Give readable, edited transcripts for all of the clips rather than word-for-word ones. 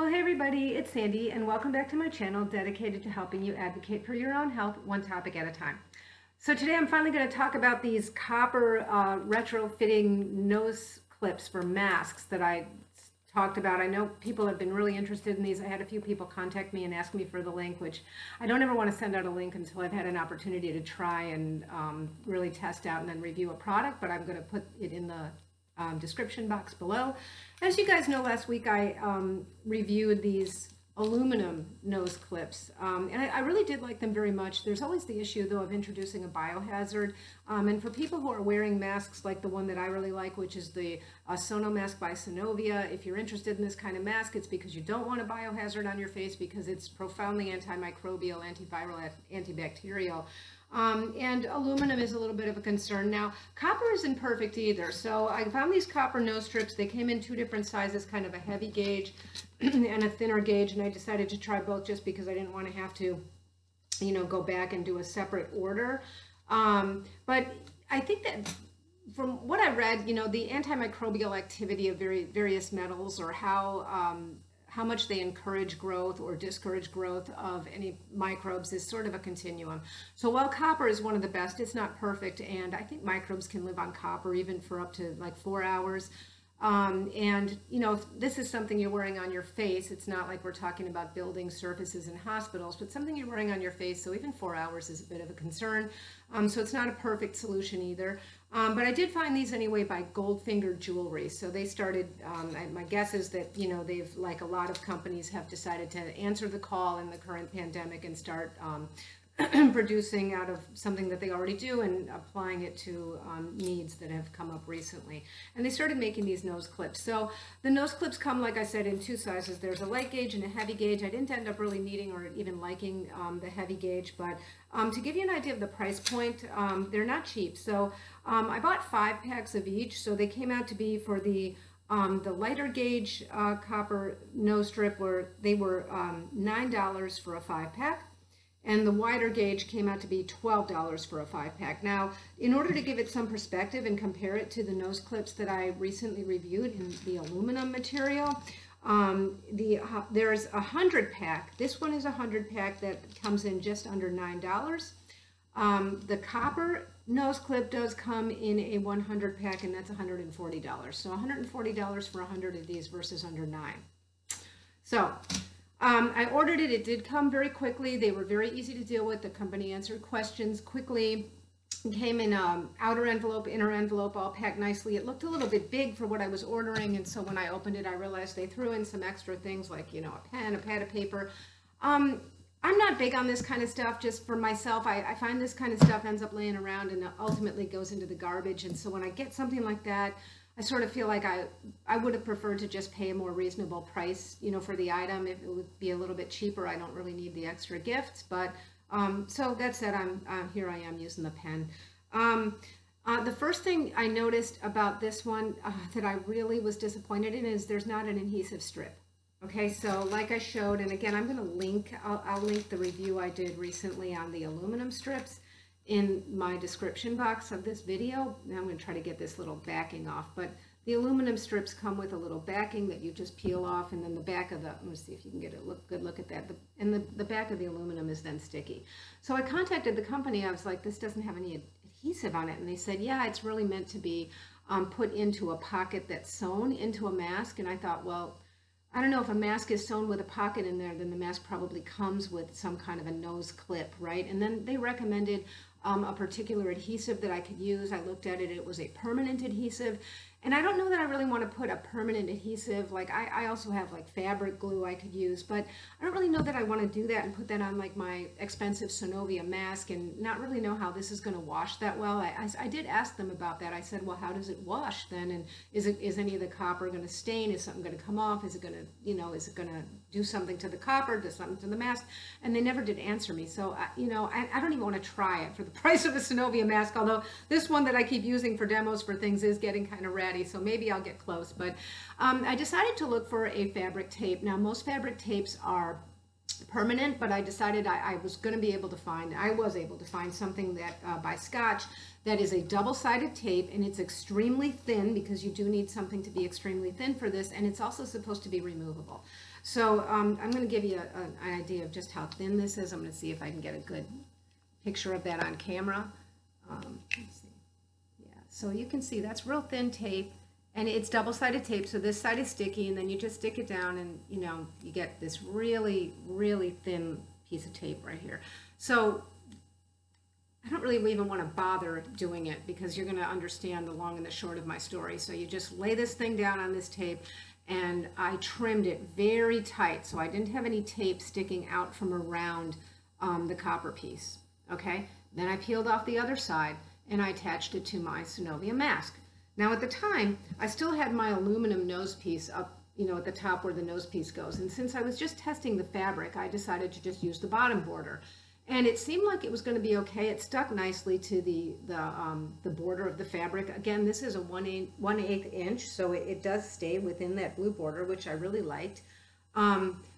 Well, hey everybody, it's Sandy and welcome back to my channel dedicated to helping you advocate for your own health one topic at a time. So today I'm finally going to talk about these copper retrofitting nose clips for masks that I talked about. I know people have been really interested in these. I had a few people contact me and ask me for the link, which I don't ever want to send out a link until I've had an opportunity to try and really test out and then review a product, but I'm going to put it in the description box below. As you guys know, last week I reviewed these aluminum nose clips and I really did like them very much. There's always the issue though of introducing a biohazard and for people who are wearing masks like the one that I really like, which is the SonoMask by Sonovia, if you're interested in this kind of mask, it's because you don't want a biohazard on your face because it's profoundly antimicrobial, antiviral, antibacterial. And aluminum is a little bit of a concern. Now, copper isn't perfect either. So I found these copper nose strips. They came in two different sizes, kind of a heavy gauge and a thinner gauge. And I decided to try both just because I didn't want to have to, you know, go back and do a separate order. But I think that from what I read, you know, the antimicrobial activity of various metals or how much they encourage growth or discourage growth of any microbes is sort of a continuum. So while copper is one of the best, it's not perfect. And I think microbes can live on copper even for up to like 4 hours. And you know, if this is something you're wearing on your face, it's not like we're talking about building surfaces in hospitals, but something you're wearing on your face. So even 4 hours is a bit of a concern. So it's not a perfect solution either. But I did find these anyway by Goldfinger Jewelry. So they started, my guess is that, you know, they've, like a lot of companies, have decided to answer the call in the current pandemic and start producing out of something that they already do and applying it to needs that have come up recently. And they started making these nose clips. So the nose clips come, like I said, in two sizes. There's a light gauge and a heavy gauge. I didn't end up really needing or even liking the heavy gauge, but to give you an idea of the price point, they're not cheap. So I bought 5 packs of each. So they came out to be, for the lighter gauge copper nose strip, where they were $9 for a 5-pack. And the wider gauge came out to be $12 for a 5-pack. Now, in order to give it some perspective and compare it to the nose clips that I recently reviewed in the aluminum material, there's a 100-pack. This one is a 100-pack that comes in just under $9. The copper nose clip does come in a 100-pack, and that's $140. So $140 for 100 of these versus under $9. So I ordered it. It did come very quickly. They were very easy to deal with. The company answered questions quickly. It came in outer envelope, inner envelope, all packed nicely. It looked a little bit big for what I was ordering, and so when I opened it, I realized they threw in some extra things like, you know, a pen, a pad of paper. I'm not big on this kind of stuff. Just for myself, I find this kind of stuff ends up laying around and ultimately goes into the garbage, and so when I get something like that, I sort of feel like I would have preferred to just pay a more reasonable price, you know, for the item. If it would be a little bit cheaper, I don't really need the extra gifts. But so that said, here I am using the pen. The first thing I noticed about this one that I really was disappointed in is there's not an adhesive strip. Okay, so like I showed, and again, I'm going to link, I'll link the review I did recently on the aluminum strips in my description box of this video. Now I'm going to try to get this little backing off, but the aluminum strips come with a little backing that you just peel off, and then the back of the, let me see if you can get a good look at that, and the back of the aluminum is then sticky. So I contacted the company. I was like, this doesn't have any adhesive on it, and they said, yeah, it's really meant to be put into a pocket that's sewn into a mask. And I thought, well, I don't know, if a mask is sewn with a pocket in there, then the mask probably comes with some kind of a nose clip, right? And then they recommended a particular adhesive that I could use. I looked at it, it was a permanent adhesive. And I don't know that I really want to put a permanent adhesive. Like I also have like fabric glue I could use, but I don't really know that I want to do that and put that on like my expensive Sonovia mask and not really know how this is going to wash that well. I did ask them about that. I said, well, how does it wash then? And is any of the copper going to stain? Is something going to come off? Is it going to, you know, is it going to do something to the copper, do something to the mask? And they never did answer me. So, you know, I don't even want to try it for the price of a Sonovia mask, although this one that I keep using for demos for things is getting kind of ratty. So maybe I'll get close, but I decided to look for a fabric tape. Now most fabric tapes are permanent, but I decided I was going to be able to find, I was able to find something that by Scotch that is a double-sided tape, and it's extremely thin because you do need something to be extremely thin for this, and it's also supposed to be removable. So I'm going to give you an idea of just how thin this is. I'm going to see if I can get a good picture of that on camera. Let's see. Yeah, so you can see that's real thin tape, and it's double-sided tape, so this side is sticky, and then you just stick it down, and you know, you get this really, really thin piece of tape right here. So I don't really even want to bother doing it because you're going to understand the long and the short of my story. So you just lay this thing down on this tape, and I trimmed it very tight, so I didn't have any tape sticking out from around the copper piece. Okay, then I peeled off the other side, and I attached it to my Sonovia mask. Now at the time, I still had my aluminum nose piece up, you know, at the top where the nose piece goes. And since I was just testing the fabric, I decided to just use the bottom border. And it seemed like it was going to be okay. It stuck nicely to the border of the fabric. Again, this is a 1/8 inch, so it does stay within that blue border, which I really liked.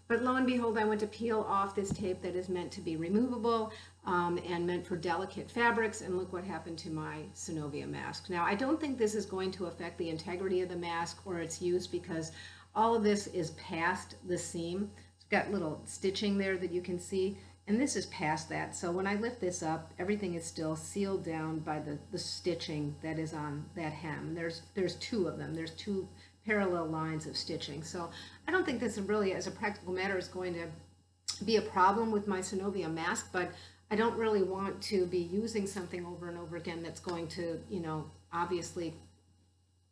But lo and behold, I went to peel off this tape that is meant to be removable and meant for delicate fabrics, and look what happened to my Sonovia mask. Now, I don't think this is going to affect the integrity of the mask or its use because all of this is past the seam. It's got little stitching there that you can see, and this is past that. So when I lift this up, everything is still sealed down by the stitching that is on that hem. There's two of them. There's two parallel lines of stitching. So I don't think this really, as a practical matter, is going to be a problem with my Sonovia mask, but I don't really want to be using something over and over again that's going to, you know, obviously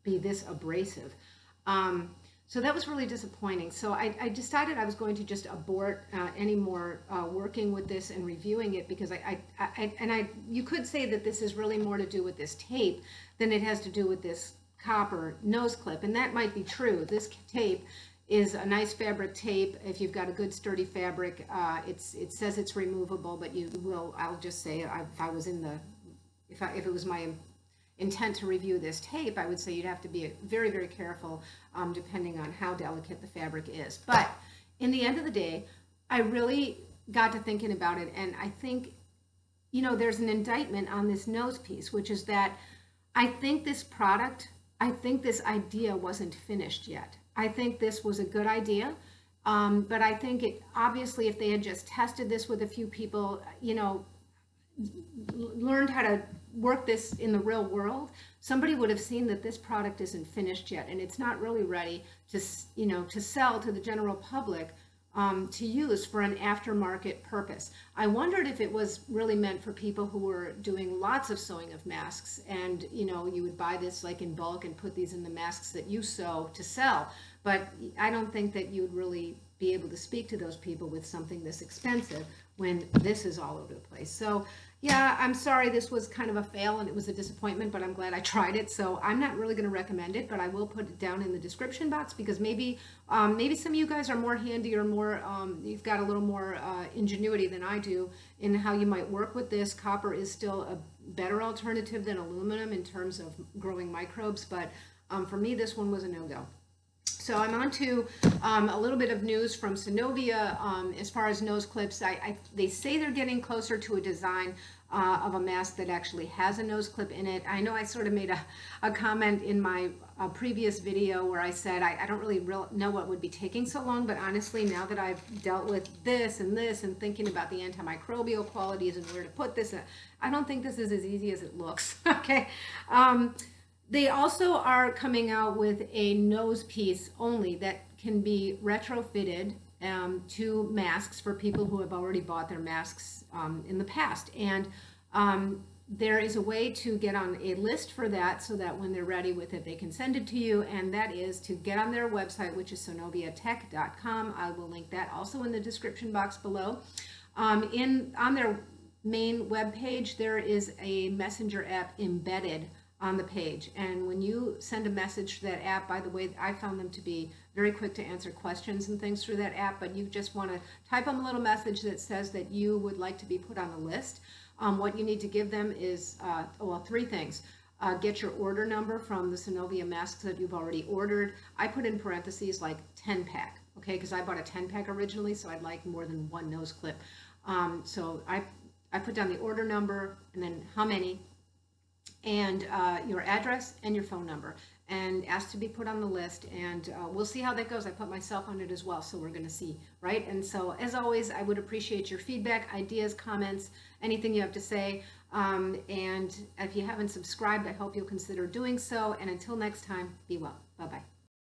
be this abrasive. So that was really disappointing. So I decided I was going to just abort any more working with this and reviewing it because you could say that this is really more to do with this tape than it has to do with this copper nose clip, and that might be true. This tape is a nice fabric tape. If you've got a good sturdy fabric, it says it's removable, but you will, I'll just say, if it was my intent to review this tape, I would say you'd have to be very, very careful depending on how delicate the fabric is. But in the end of the day, I really got to thinking about it, and I think, you know, there's an indictment on this nose piece, which is that I think this product, I think this idea wasn't finished yet. I think this was a good idea, but I think it, obviously, if they had just tested this with a few people, you know, learned how to work this in the real world, somebody would have seen that this product isn't finished yet, and it's not really ready to, you know, to sell to the general public to use for an aftermarket purpose. I wondered if it was really meant for people who were doing lots of sewing of masks, and you know, you would buy this like in bulk and put these in the masks that you sew to sell. But I don't think that you'd really be able to speak to those people with something this expensive when this is all over the place. So yeah, I'm sorry this was kind of a fail and it was a disappointment, but I'm glad I tried it. So I'm not really going to recommend it, but I will put it down in the description box because maybe some of you guys are more handy or more, you've got a little more ingenuity than I do in how you might work with this. Copper is still a better alternative than aluminum in terms of growing microbes, but for me, this one was a no-go. So I'm on to a little bit of news from Sonovia as far as nose clips. They say they're getting closer to a design of a mask that actually has a nose clip in it. I know I sort of made a comment in my previous video where I said I don't really know what would be taking so long, but honestly, now that I've dealt with this and thinking about the antimicrobial qualities and where to put this, I don't think this is as easy as it looks. Okay. They also are coming out with a nose piece only that can be retrofitted to masks for people who have already bought their masks in the past. And there is a way to get on a list for that so that when they're ready with it, they can send it to you. And that is to get on their website, which is sonoviatech.com. I will link that also in the description box below. On their main webpage, there is a messenger app embedded on the page, and when you send a message to that app, by the way, I found them to be very quick to answer questions and things through that app, but you just want to type them a little message that says that you would like to be put on the list. What you need to give them is, well, three things. Get your order number from the Sonovia masks that you've already ordered. I put in parentheses like 10-pack. okay, because I bought a 10-pack originally, so I'd like more than one nose clip. So I put down the order number and then how many, and your address and your phone number, and asked to be put on the list, and we'll see how that goes. I put myself on it as well, so we're gonna see, right? And so, as always, I would appreciate your feedback, ideas, comments, anything you have to say, and if you haven't subscribed, I hope you'll consider doing so, and until next time, be well. Bye-bye.